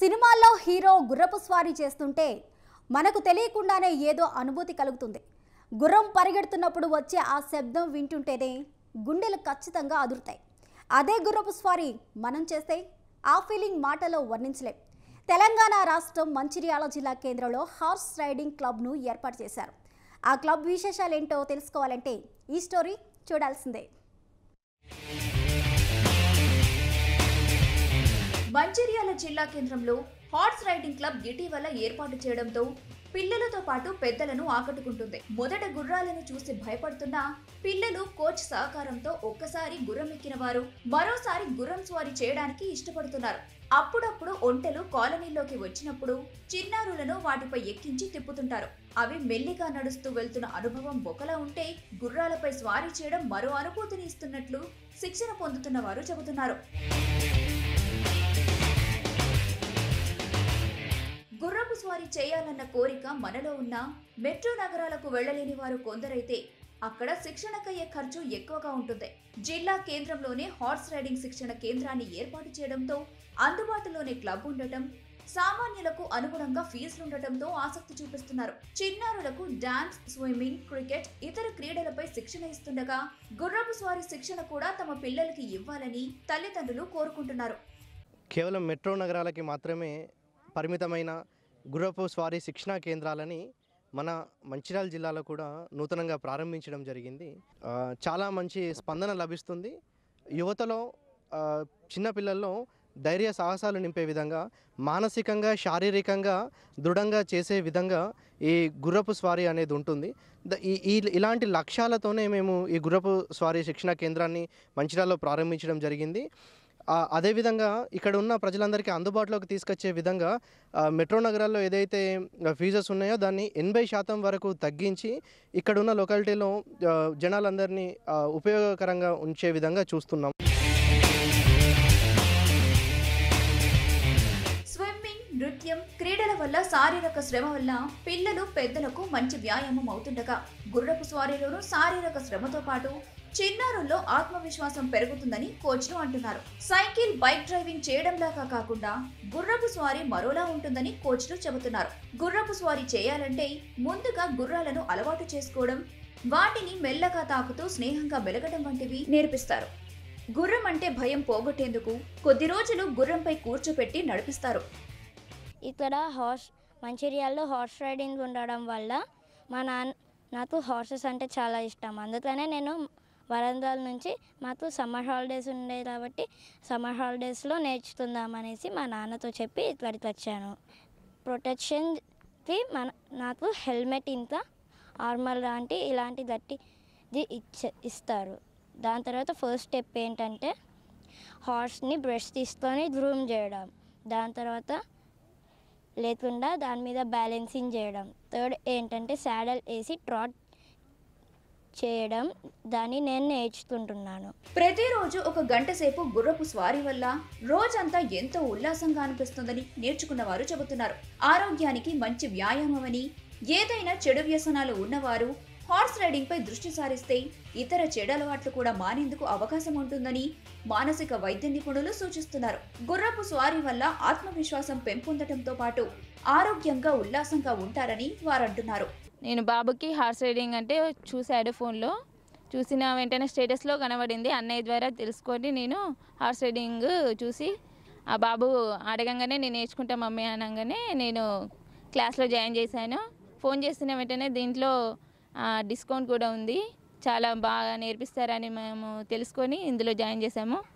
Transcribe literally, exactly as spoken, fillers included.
సినిమాల్లో హీరో గుర్రపు స్వారీ చేస్తుంటే మనకు తెలియకుండానే ఏదో అనుభూతి కలుగుతుంది. గుర్రం పరిగెడుతున్నప్పుడు వచ్చే ఆ శబ్దం వింటుంటేనే గుండెలు ఖచ్చితంగా అదురుతాయి. అదే గుర్రపు స్వారీ మనం చేస్తే ఆ ఫీలింగ్ మాటలో వర్ణించలేం. తెలంగాణ రాష్ట్రం మంచిర్యాల జిల్లా కేంద్రంలో హార్స్ రైడింగ్ క్లబ్ను ఏర్పాటు చేశారు. ఆ క్లబ్ విశేషాలు ఏంటో తెలుసుకోవాలంటే ఈ స్టోరీ చూడాల్సిందే. మంచిర్యాల జిల్లా కేంద్రంలో హార్స్ రైడింగ్ క్లబ్ ఇటీవల ఏర్పాటు చేయడంతో పిల్లలతో పాటు పెద్దలను ఆకట్టుకుంటుంది. మొదట గుర్రాలను చూసి భయపడుతున్న పిల్లలు కోచ్ సహకారంతో ఒక్కసారి గుర్రం ఎక్కిన వారు మరోసారి గుర్రం స్వారీ చేయడానికి ఇష్టపడుతున్నారు. అప్పుడప్పుడు ఒంటెలు కాలనీలోకి వచ్చినప్పుడు చిన్నారులను వాటిపై ఎక్కించి తిప్పుతుంటారు. అవి మెల్లిగా నడుస్తూ వెళ్తున్న అనుభవం ఒకలా ఉంటే, గుర్రాలపై స్వారీ చేయడం మరో అనుభూతిని ఇస్తున్నట్లు శిక్షణ పొందుతున్న వారు చెబుతున్నారు. గుర్రపు స్వారీ చేయాలన్న కోరిక మనలో ఉన్న మెట్రో నగరాలకు వెళ్లలేని వారు కొందరైతే అక్కడ శిక్షణకయ్యే ఖర్చు ఎక్కువగా ఉంటుంది. జిల్లా కేంద్రంలోనే హార్స్ రైడింగ్ శిక్షణ కేంద్రాన్ని ఏర్పాటు చేయడంతో, అందుబాటులోనే క్లబ్ ఉండటం, సామాన్యులకు అనుగుణంగా ఫీజులుండటంతో ఆసక్తి చూపిస్తున్నారు. చిన్నారులకు డాన్స్, స్విమ్మింగ్, క్రికెట్, ఇతర క్రీడలపై శిక్షణ ఇస్తుండగా గుర్రపు స్వారీ శిక్షణ కూడా తమ పిల్లలకి ఇవ్వాలని తల్లిదండ్రులు కోరుకుంటున్నారు. కేవలం మెట్రో నగరాలకి మాత్రమే పరిమితమైన గుర్రపు స్వారీ శిక్షణా కేంద్రాలని మన మంచిర్యాల జిల్లాలో కూడా నూతనంగా ప్రారంభించడం జరిగింది. చాలా మంచి స్పందన లభిస్తుంది. యువతలో, చిన్నపిల్లల్లో ధైర్య సాహసాలు నింపే విధంగా, మానసికంగా శారీరకంగా దృఢంగా చేసే విధంగా ఈ గుర్రపు స్వారీ అనేది ఉంటుంది. ఈ ఇలాంటి లక్ష్యాలతోనే మేము ఈ గుర్రపు స్వారీ శిక్షణా కేంద్రాన్ని మంచిర్యాలలో ప్రారంభించడం జరిగింది. అదేవిధంగా ఇక్కడ ఉన్న ప్రజలందరికీ అందుబాటులోకి తీసుకొచ్చే విధంగా మెట్రో నగరాల్లో ఏదైతే ఫీజెస్ ఉన్నాయో దాన్ని ఎనభై శాతం వరకు తగ్గించి ఇక్కడున్న లొకాలిటీలో జనాలందరినీ ఉపయోగకరంగా ఉంచే విధంగా చూస్తున్నాం. స్విమ్మింగ్, నృత్యం, క్రీడల వల్ల, శారీరక శ్రమ వల్ల పిల్లలు పెద్దలకు మంచి వ్యాయామం అవుతుండగా గుర్రపు స్వారీలోనూ శారీరక శ్రమతో పాటు చిన్నారుల్లో ఆత్మవిశ్వాసం పెరుగుతుందని కోచ్లు అంటున్నారు. సైకిల్, బైక్ డ్రైవింగ్ చేయడంలాగా కాకుండా గుర్రపు స్వారీ మరోలా ఉంటుందని కోచ్లు చెబుతున్నారు. గుర్రపు స్వారీ చేయాలంటే ముందుగా గుర్రాలను అలవాటు చేసుకోవడం, వాటిని మెల్లగా తాకుతూ స్నేహంగా మెలగడం వంటివి నేర్పిస్తారు. గుర్రం అంటే భయం పోగొట్టేందుకు కొద్ది రోజులు గుర్రంపై కూర్చోపెట్టి నడిపిస్తారు. ఇక్కడ హార్స్ మంచిర్యాలలో హార్స్ రైడింగ్ ఉండడం వల్ల మా నాన్న నాకు హార్సెస్ అంటే చాలా ఇష్టం. అందుకనే నేను వరంగల్ నుంచి, మాకు సమ్మర్ హాలిడేస్ ఉండేవి కాబట్టి సమ్మర్ హాలిడేస్లో నేర్చుకుందామనేసి మా నాన్నతో చెప్పి ఇక్కడికి వచ్చాను. ప్రొటెక్షన్కి మన నాకు హెల్మెట్, ఇంకా ఆర్మర్ లాంటి ఇలాంటి గట్టిది ఇచ్చ ఇస్తారు. దాని తర్వాత ఫస్ట్ స్టెప్ ఏంటంటే హార్స్ని బ్రష్ తీసుకొని గ్రూమ్ చేయడం, దాని తర్వాత లేకుండా దాని మీద బ్యాలెన్సింగ్ చేయడం, థర్డ్ ఏంటంటే సాడల్ వేసి ట్రాట్ చేయడం. దాన్ని నేను నేర్చుకుంటున్నాను. ప్రతిరోజు ఒక గంట సేపు గుర్రపు స్వారీ వల్ల రోజంతా ఎంతో ఉల్లాసంగా అనిపిస్తుందని నేర్చుకున్న వారు చెబుతున్నారు. ఆరోగ్యానికి మంచి వ్యాయామం అని, ఏదైనా చెడు వ్యసనాలు ఉన్నవారు హార్స్ రైడింగ్ పై దృష్టి సారిస్తే ఇతర చెడు అలవాట్లు కూడా మానేందుకు అవకాశం ఉంటుందని మానసిక వైద్య నిపుణులు సూచిస్తున్నారు. గుర్రపు స్వారీ వల్ల ఆత్మవిశ్వాసం పెంపొందడంతో పాటు ఆరోగ్యంగా ఉల్లాసంగా ఉంటారని వారంటున్నారు. నేను బాబుకి హార్స్ రైడింగ్ అంటే చూశాడు, ఫోన్లో చూసిన వెంటనే స్టేటస్లో కనబడింది. అన్నయ్య ద్వారా తెలుసుకొని నేను హార్స్ రైడింగ్ చూసి, ఆ బాబు అడగంగానే నేను నేర్చుకుంటా మమ్మీ అనగానే నేను క్లాస్లో జాయిన్ చేశాను. ఫోన్ చేసిన వెంటనే దీంట్లో డిస్కౌంట్ కూడా ఉంది, చాలా బాగా నేర్పిస్తారని మేము తెలుసుకొని ఇందులో జాయిన్ చేశాము.